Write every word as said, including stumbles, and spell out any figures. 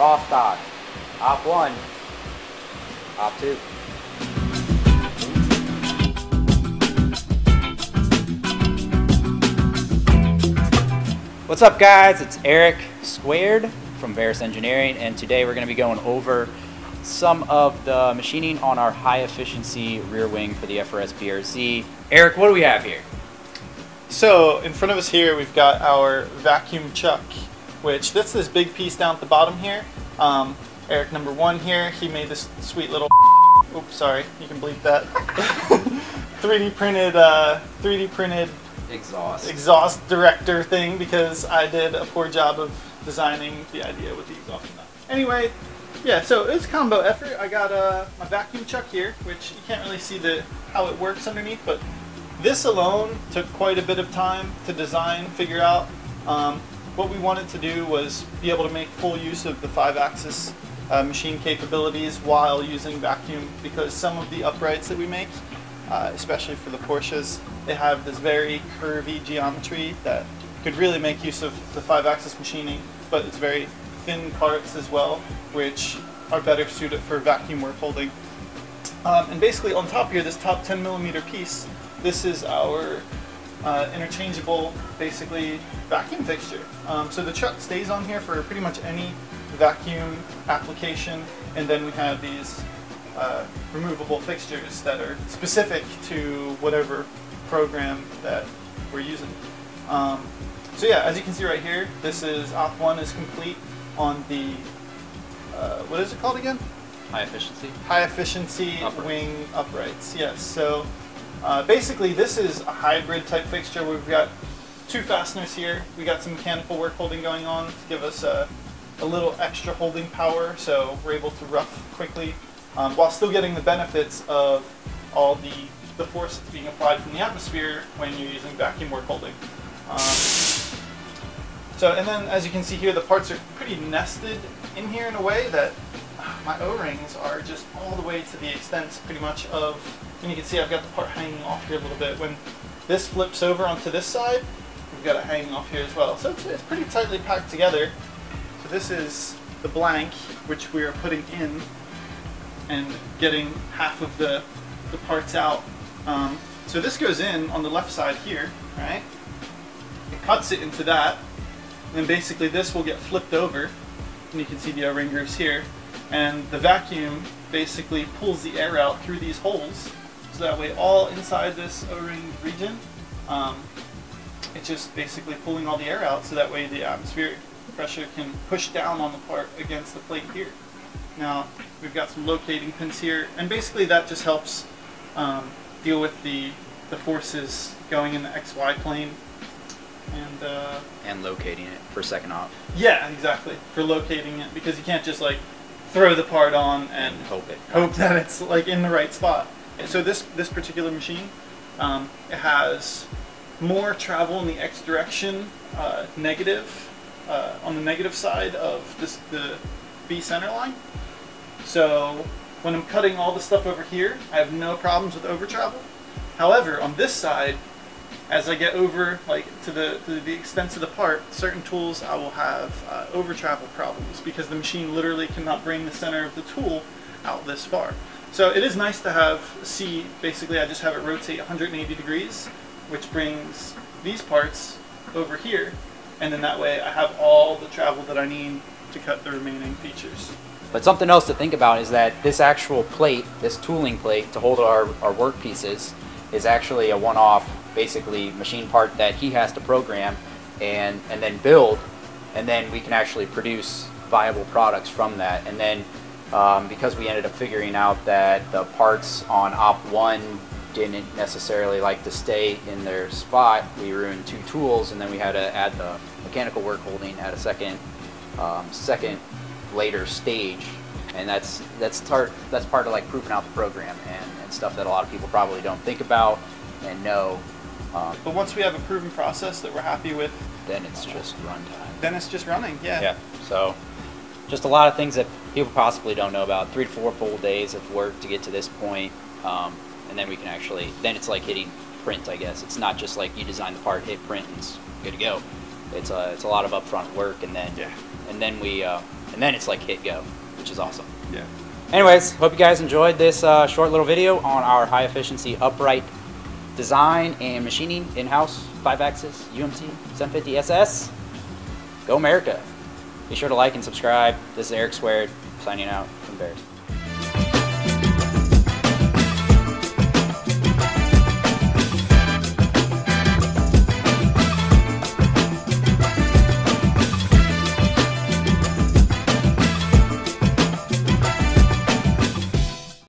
raw stock. Op one, op two. What's up guys, it's Eric Squared from Verus Engineering, and today we're going to be going over some of the machining on our high efficiency rear wing for the F R S B R Z. Eric, what do we have here? So in front of us here we've got our vacuum chuck, which that's this big piece down at the bottom here. Um, Eric number one here, he made this sweet little oops sorry, you can bleep that three D printed uh, three D printed exhaust exhaust director thing, because I did a poor job of designing the idea with the exhaust. Anyway, yeah, so it's a combo effort. I got uh, my vacuum chuck here, which you can't really see the how it works underneath, but this alone took quite a bit of time to design, figure out. Um, what we wanted to do was be able to make full use of the five-axis uh, machine capabilities while using vacuum, because some of the uprights that we make, uh, especially for the Porsches, they have this very curvy geometry that could really make use of the five-axis machining, but it's very thin parts as well, which are better suited for vacuum work holding. Um, and basically on top here, this top ten millimeter piece, this is our uh, interchangeable, basically, vacuum fixture. Um, so the chuck stays on here for pretty much any vacuum application, and then we have these uh, removable fixtures that are specific to whatever program that we're using. Um, so yeah, as you can see right here, this is op one is complete on the, uh, what is it called again? High efficiency. High efficiency uprights. Wing uprights, yes. So uh, basically this is a hybrid type fixture. We've got two fasteners here. We got some mechanical work holding going on to give us a, a little extra holding power, so we're able to rough quickly um, while still getting the benefits of all the, the force that's being applied from the atmosphere when you're using vacuum work holding. Um, so, and then as you can see here, the parts are pretty nested in here in a way that my O-rings are just all the way to the extent pretty much of, and you can see I've got the part hanging off here a little bit. When this flips over onto this side, we've got it hanging off here as well. So it's, it's pretty tightly packed together. So this is the blank, which we are putting in and getting half of the, the parts out. Um, so this goes in on the left side here, right? It cuts it into that, and then basically this will get flipped over, and you can see the O-ring grooves here. And the vacuum basically pulls the air out through these holes, so that way all inside this O-ring region, um, it's just basically pulling all the air out, so that way the atmospheric pressure can push down on the part against the plate here. Now we've got some locating pins here, and basically that just helps um, deal with the, the forces going in the X Y plane. And, uh, and locating it for second op. Yeah, exactly, for locating it, because you can't just like throw the part on and hope it hope that it's like in the right spot. And so this this particular machine, um, it has more travel in the X direction, uh, negative uh, on the negative side of this the B center line. So when I'm cutting all the stuff over here, I have no problems with over travel. However, on this side, as I get over like to the, to the extent of the part, certain tools I will have uh, over travel problems, because the machine literally cannot bring the center of the tool out this far. So it is nice to have C, basically I just have it rotate one hundred eighty degrees, which brings these parts over here, and then that way I have all the travel that I need to cut the remaining features. But something else to think about is that this actual plate, this tooling plate to hold our, our work pieces, is actually a one-off basically machine part that he has to program and and then build, and then we can actually produce viable products from that. And then um, because we ended up figuring out that the parts on op one didn't necessarily like to stay in their spot, we ruined two tools, and then we had to add the mechanical work holding at a second um, second later stage. And that's that's part that's part of like proving out the program and, and stuff that a lot of people probably don't think about and know. Um, but once we have a proven process that we're happy with, then it's just run time. Then it's just running, yeah. Yeah. So just a lot of things that people possibly don't know about. Three to four full days of work to get to this point, um, and then we can actually, then it's like hitting print, I guess. It's not just like you design the part, hit print, and it's good to go. It's a, it's a lot of upfront work, and then, yeah. and then we, uh, and then it's like hit go, which is awesome. Yeah. Anyways, hope you guys enjoyed this uh, short little video on our high efficiency upright design and machining in-house five axis U M C seven fifty S S. Go America. Be sure to like and subscribe. This is Eric Squared, signing out from Verus.